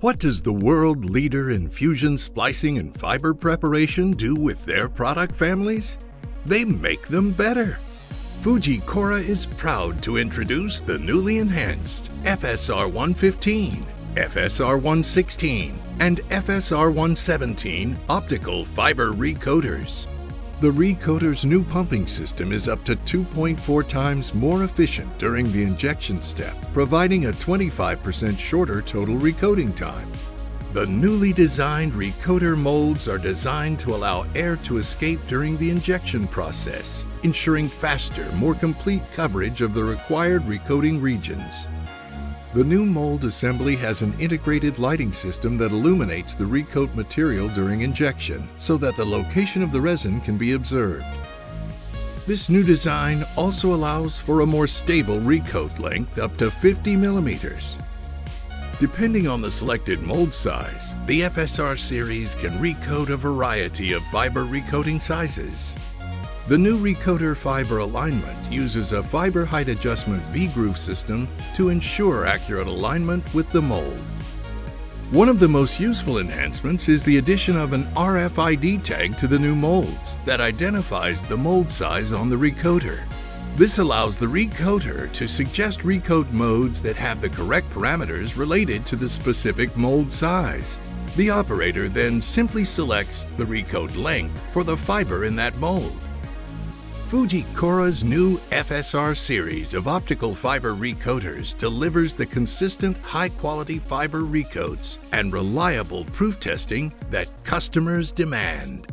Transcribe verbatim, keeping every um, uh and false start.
What does the world leader in fusion splicing and fiber preparation do with their product families? They make them better. Fuji Cora is proud to introduce the newly enhanced F S R one fifteen, F S R one sixteen, and F S R one seventeen optical fiber recoders. The recoder's new pumping system is up to two point four times more efficient during the injection step, providing a twenty-five percent shorter total recoding time. The newly designed recoder molds are designed to allow air to escape during the injection process, ensuring faster, more complete coverage of the required recoding regions. The new mold assembly has an integrated lighting system that illuminates the recoat material during injection so that the location of the resin can be observed. This new design also allows for a more stable recoat length up to fifty millimeters. Depending on the selected mold size, the F S R series can recoat a variety of fiber recoating sizes. The new recoder fiber alignment uses a fiber height adjustment V-groove system to ensure accurate alignment with the mold. One of the most useful enhancements is the addition of an R F I D tag to the new molds that identifies the mold size on the recoder. This allows the recoder to suggest recoat modes that have the correct parameters related to the specific mold size. The operator then simply selects the recoat length for the fiber in that mold. Fuji Cora's new F S R series of optical fiber recoders delivers the consistent high-quality fiber recoats and reliable proof testing that customers demand.